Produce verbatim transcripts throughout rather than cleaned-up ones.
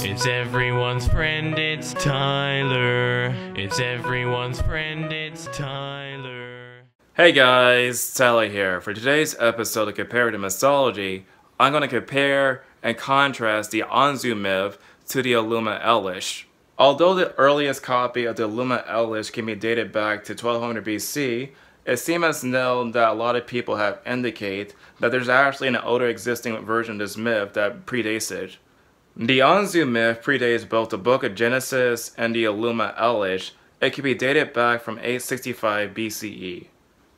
It's everyone's friend, it's Tyler. It's everyone's friend, it's Tyler. Hey guys, Tyler here. For today's episode of Comparative Mythology, I'm going to compare and contrast the Anzu myth to the Enuma Elish. Although the earliest copy of the Enuma Elish can be dated back to twelve hundred B C, it seems as known that a lot of people have indicated that there's actually an older existing version of this myth that predates it. The Anzu myth predates both the Book of Genesis and the Enuma Elish. It can be dated back from eight sixty-five B C E.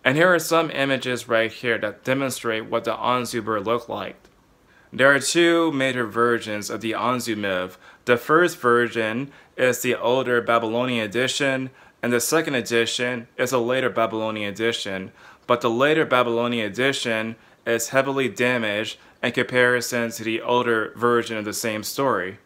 And here are some images right here that demonstrate what the Anzu bird looked like. There are two major versions of the Anzu myth. The first version is the older Babylonian edition, and the second edition is a later Babylonian edition, but the later Babylonian edition is heavily damaged in comparison to the older version of the same story.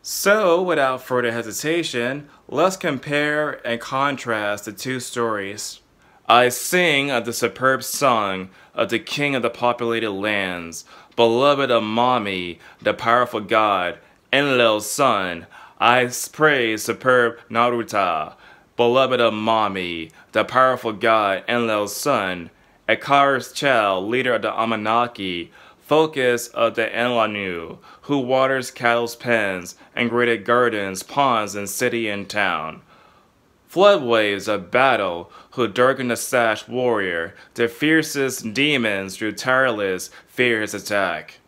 So, without further hesitation, let's compare and contrast the two stories. I sing of the superb song of the king of the populated lands, beloved of Mami, the powerful god, Enlil's son. I praise superb Naruta, beloved of Mami, the powerful god Enlil's son, Akar's child, leader of the Amanaki, focus of the Enlanu, who waters cattle's pens and graded gardens, ponds, and city and town. Flood waves of battle, who darken the sash warrior, the fiercest demons drew tireless, fierce attack.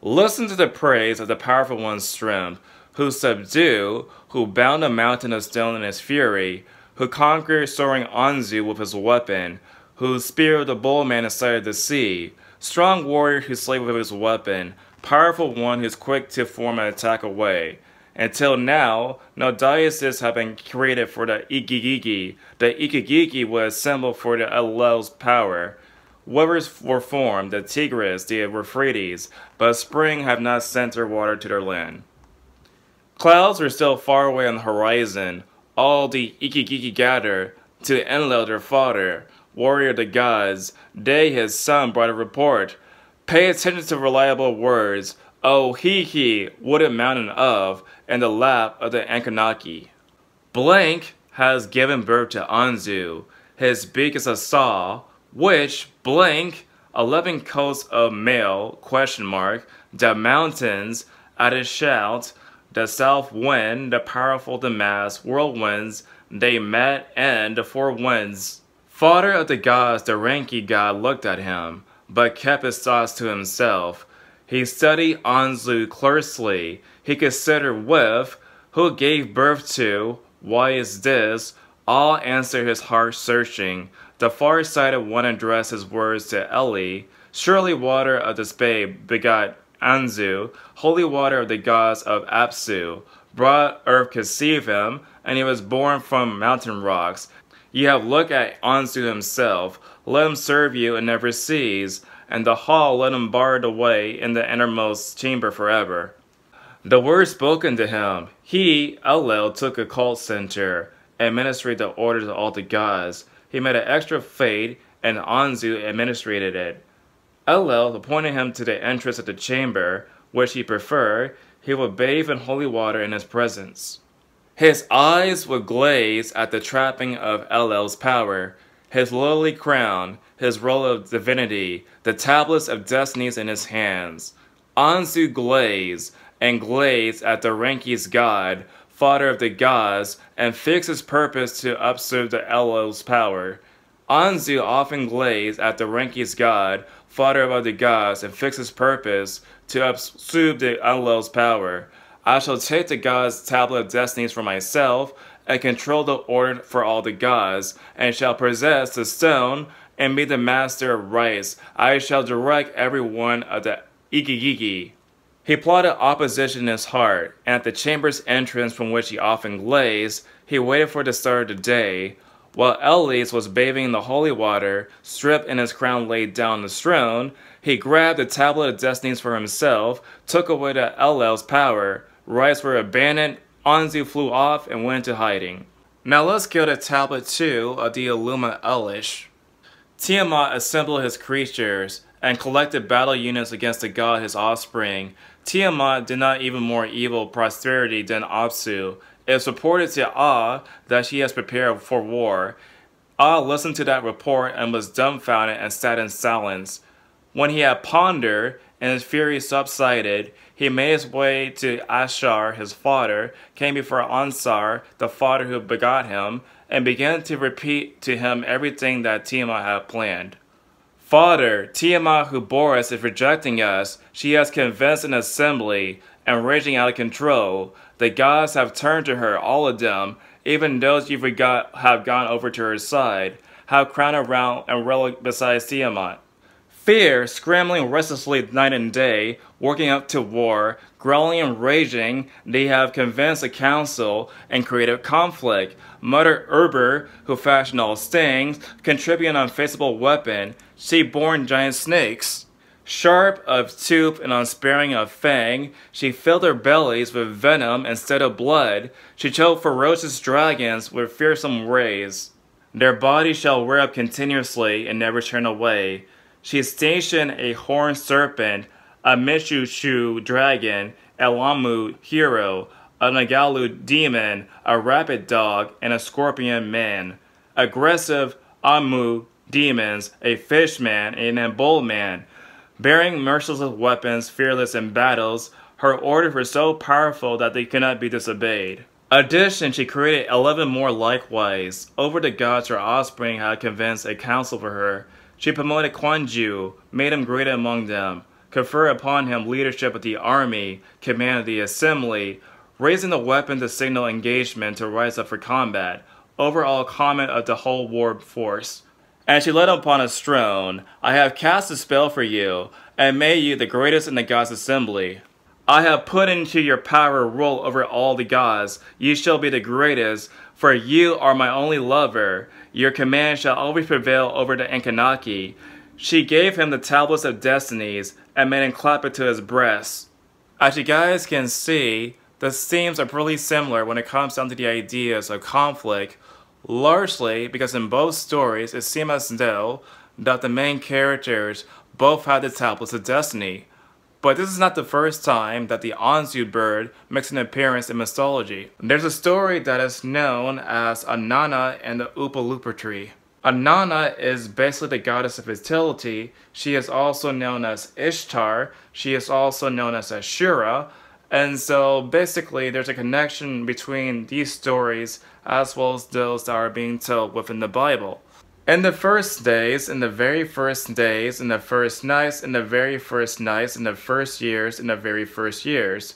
Listen to the praise of the powerful one's strength, who subdue, who bound a mountain of stone in his fury, who conquered soaring Anzu with his weapon, who speared the bull man inside of the sea, strong warrior who slayed with his weapon, powerful one who is quick to form an attack away. Until now, no dioceses have been created for the Ikigigi. The Ikigigi was a symbol for the Enlil's power. Rivers were formed, the Tigris, the Euphrates, but spring have not sent their water to their land. Clouds are still far away on the horizon. All the Ikigigi gather to Enlil their father, warrior of the gods. They, his son, brought a report. Pay attention to reliable words. Oh, he, he, wooden mountain of, and the lap of the Ankanaki. Blank has given birth to Anzu. His beak is a saw, which, blank, eleven coats of mail, question mark, the mountains, at his shout, the south wind, the powerful, the mass, whirlwinds, they met, and the four winds. Father of the gods, the Enki god looked at him, but kept his thoughts to himself. He studied Anzu closely. He considered with, who gave birth to, why is this, all answered his heart searching. The far sighted one addressed his words to Eli. Surely water of the spade begot Anzu, holy water of the gods of Apsu, broad earth conceived him, and he was born from mountain rocks. You have looked at Anzu himself, let him serve you and never cease, and the hall let him barred away in the innermost chamber forever. The words spoken to him, he, Enlil, took a cult center, administered the orders of all the gods. He made an extra fate, and Anzu administrated it. Enlil appointed him to the entrance of the chamber, which he preferred. He would bathe in holy water in his presence. His eyes would glaze at the trapping of Enlil's power, his lowly crown, his roll of divinity, the tablets of destinies in his hands. Anzu glazed, and glazed at the Enki's god, father of the gods, and fixed his purpose to upsurge the Enlil's power. Anzu often glazed at the Enki's god, father of the gods, and fixed his purpose to upsurge the Enlil's power. I shall take the gods' tablet of destinies for myself, and control the order for all the gods, and shall possess the stone, and be the master of rites. I shall direct every one of the Ikigigi. He plotted opposition in his heart, and at the chamber's entrance from which he often glazed, he waited for the start of the day. While Elias was bathing in the holy water, stripped and his crown laid down on the throne, he grabbed the tablet of destinies for himself, took away the Enlil's power. Rites were abandoned, Anzu flew off and went into hiding. Now let's go to tablet two of the Enuma Elish. Tiamat assembled his creatures and collected battle units against the god his offspring. Tiamat did not even more evil prosperity than Apsu. It is reported to Aa that she has prepared for war. Aa listened to that report and was dumbfounded and sat in silence. When he had pondered and his fury subsided, he made his way to Anshar, his father, came before Anshar, the father who begot him, and began to repeat to him everything that Tiamat had planned. Father, Tiamat who bore us is rejecting us. She has convinced an assembly and raging out of control. The gods have turned to her, all of them, even those you forgot have gone over to her side, have crowned around and relic beside Tiamat. Fear, scrambling restlessly night and day, working up to war, growling and raging, they have convinced a council and created conflict. Mother Erber, who fashioned all stings, contributing an unfaceable weapon, she born giant snakes. Sharp of tooth and unsparing of fang, she filled their bellies with venom instead of blood. She choked ferocious dragons with fearsome rays. Their bodies shall wear up continuously and never turn away. She stationed a horned serpent, a mishushu dragon, a lamu hero, a Nagalu demon, a rabbit dog, and a scorpion man. Aggressive amu demons, a fish man, and an bull man. Bearing merciless weapons, fearless in battles, her orders were so powerful that they could not be disobeyed. Addition, she created eleven more likewise. Over the gods her offspring had convinced a council for her. She promoted Kwanju, made him great among them, conferred upon him leadership of the army, command of the assembly, raising the weapon to signal engagement to rise up for combat, overall command of the whole war force. And she led him upon a throne. I have cast a spell for you, and made you the greatest in the gods' assembly. I have put into your power rule over all the gods. You shall be the greatest, for you are my only lover. Your command shall always prevail over the Enkinaki. She gave him the tablets of destinies, and made him clap it to his breast. As you guys can see, the themes are pretty similar when it comes down to the ideas of conflict, largely because in both stories it seems as though that the main characters both had the tablets of destiny. But this is not the first time that the Anzu bird makes an appearance in mythology. There's a story that is known as Inanna and the Hoopa Loopa Tree. Inanna is basically the goddess of fertility. She is also known as Ishtar. She is also known as Ashura. And so basically there's a connection between these stories as well as those that are being told within the Bible. In the first days, in the very first days, in the first nights, in the very first nights, in the first years, in the very first years.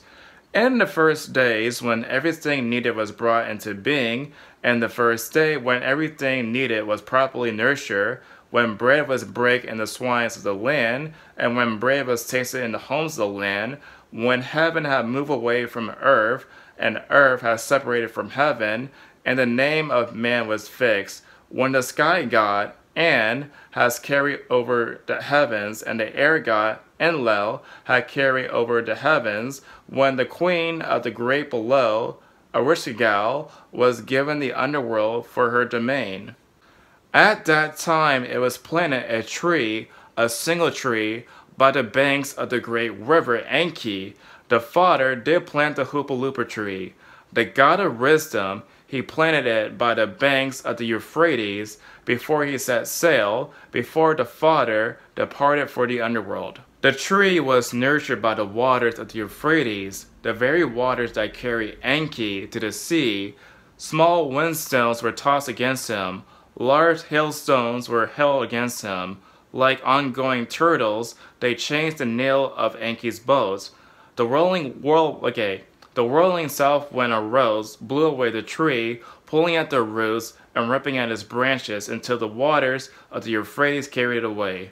In the first days, when everything needed was brought into being, and the first day, when everything needed was properly nurtured, when bread was break in the swines of the land, and when bread was tasted in the homes of the land, when heaven had moved away from earth, and earth had separated from heaven, and the name of man was fixed, when the sky god, An, has carried over the heavens, and the air god, Enlil, had carried over the heavens, when the queen of the great below, Ereshkigal, was given the underworld for her domain. At that time it was planted a tree, a single tree, by the banks of the great river Enki. The father did plant the Hoopa Loopa tree, the god of wisdom. He planted it by the banks of the Euphrates before he set sail, before the father departed for the underworld. The tree was nurtured by the waters of the Euphrates, the very waters that carry Enki to the sea. Small windstones were tossed against him. Large hailstones were hurled against him. Like ongoing turtles, they changed the nail of Enki's boats. The rolling whirl... Okay. The whirling south wind arose, blew away the tree, pulling at the roots and ripping at its branches until the waters of the Euphrates carried it away.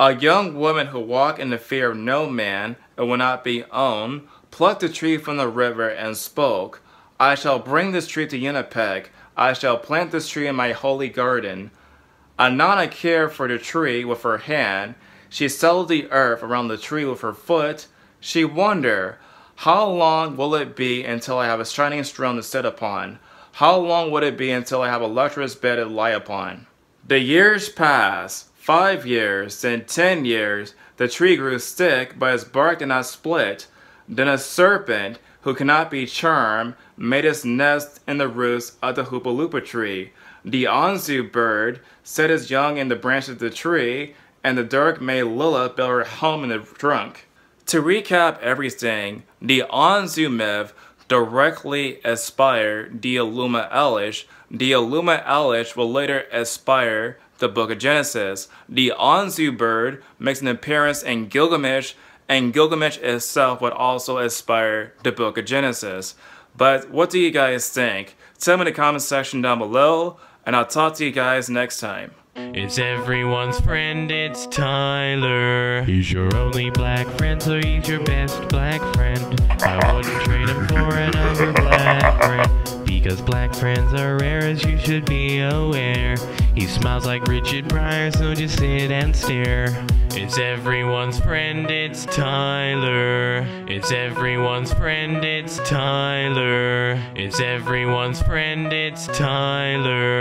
A young woman who walked in the fear of no man and would not be owned, plucked the tree from the river and spoke, I shall bring this tree to Unipec. I shall plant this tree in my holy garden. Inanna cared for the tree with her hand. She settled the earth around the tree with her foot. She wondered, how long will it be until I have a shining throne to sit upon? How long would it be until I have a luxurious bed to lie upon? The years passed, five years, then ten years. The tree grew thick, but its bark did not split. Then a serpent, who cannot be charmed, made its nest in the roots of the Hoopa Loopa tree. The Anzu bird set its young in the branch of the tree, and the dark maid Lilith built her home in the trunk. To recap everything, the Anzu myth directly inspired the Enuma Elish. The Enuma Elish will later inspire the Book of Genesis. The Anzu bird makes an appearance in Gilgamesh, and Gilgamesh itself would also inspire the Book of Genesis. But what do you guys think? Tell me in the comment section down below, and I'll talk to you guys next time. It's everyone's friend, it's Tyler. He's your only black friend, so he's your best black friend. I wouldn't trade him for another black friend, because black friends are rare, as you should be aware. He smiles like Richard Pryor, so just sit and stare. It's everyone's friend, it's Tyler. It's everyone's friend, it's Tyler. It's everyone's friend, it's Tyler.